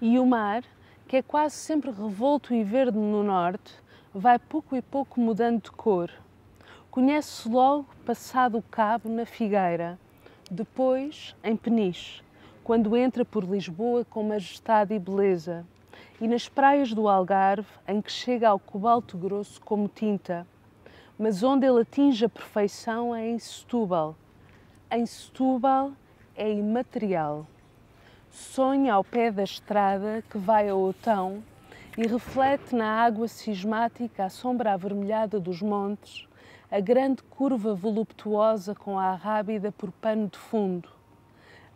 e o mar, que é quase sempre revolto e verde no norte, vai pouco e pouco mudando de cor. Conhece-se logo passado o cabo na Figueira, depois em Peniche, quando entra por Lisboa com majestade e beleza, e nas praias do Algarve, em que chega ao cobalto grosso como tinta, mas onde ele atinge a perfeição é em Setúbal. Em Setúbal é imaterial. Sonha ao pé da estrada que vai a Outão e reflete na água cismática a sombra avermelhada dos montes, a grande curva voluptuosa com a Arrábida por pano de fundo.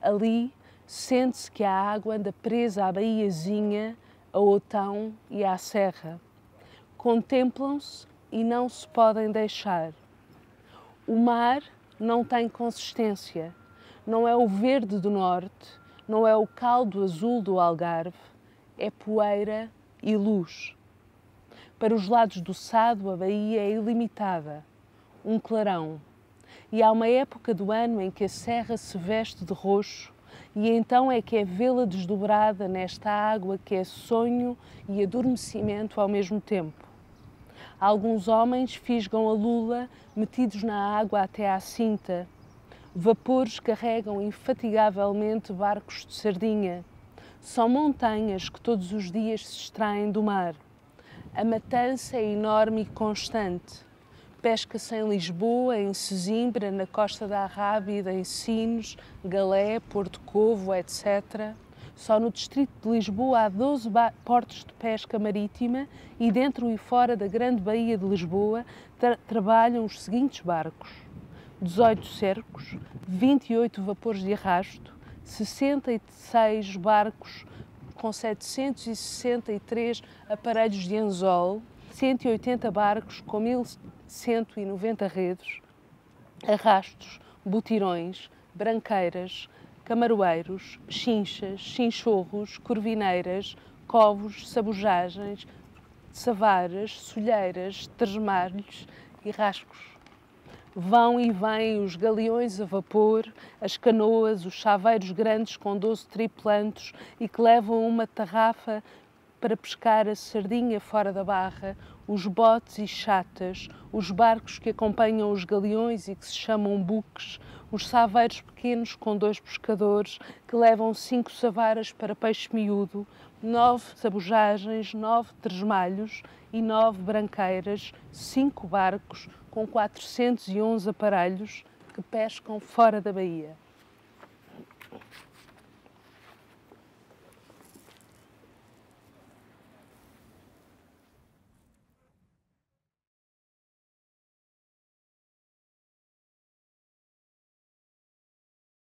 Ali sente-se que a água anda presa à Baiazinha, a Outão e à Serra. Contemplam-se e não se podem deixar. O mar não tem consistência, não é o verde do norte, não é o caldo azul do Algarve, é poeira e luz. Para os lados do Sado, a Bahia é ilimitada, um clarão. E há uma época do ano em que a Serra se veste de roxo, e então é que é vê-la desdobrada nesta água que é sonho e adormecimento ao mesmo tempo. Alguns homens fisgam a lula, metidos na água até à cinta. Vapores carregam infatigavelmente barcos de sardinha. São montanhas que todos os dias se extraem do mar. A matança é enorme e constante. Pesca-se em Lisboa, em Sesimbra, na costa da Arrábida, em Sines, Galé, Porto Covo, etc. Só no distrito de Lisboa há 12 portos de pesca marítima e dentro e fora da grande baía de Lisboa trabalham os seguintes barcos: 18 cercos, 28 vapores de arrasto, 66 barcos com 763 aparelhos de anzol, 180 barcos com 1.190 redes, arrastos, botirões, branqueiras, camaroeiros, chinchas, chinchorros, corvineiras, covos, sabujagens, savaras, solheiras, tergemalhos e rascos. Vão e vêm os galeões a vapor, as canoas, os chaveiros grandes com 12 tripulantes e que levam uma tarrafa para pescar a sardinha fora da barra, os botes e chatas, os barcos que acompanham os galeões e que se chamam buques, os saveiros pequenos com 2 pescadores que levam 5 savaras para peixe miúdo, 9 sabujagens, 9 tresmalhos e 9 branqueiras, 5 barcos, com 411 aparelhos que pescam fora da baía.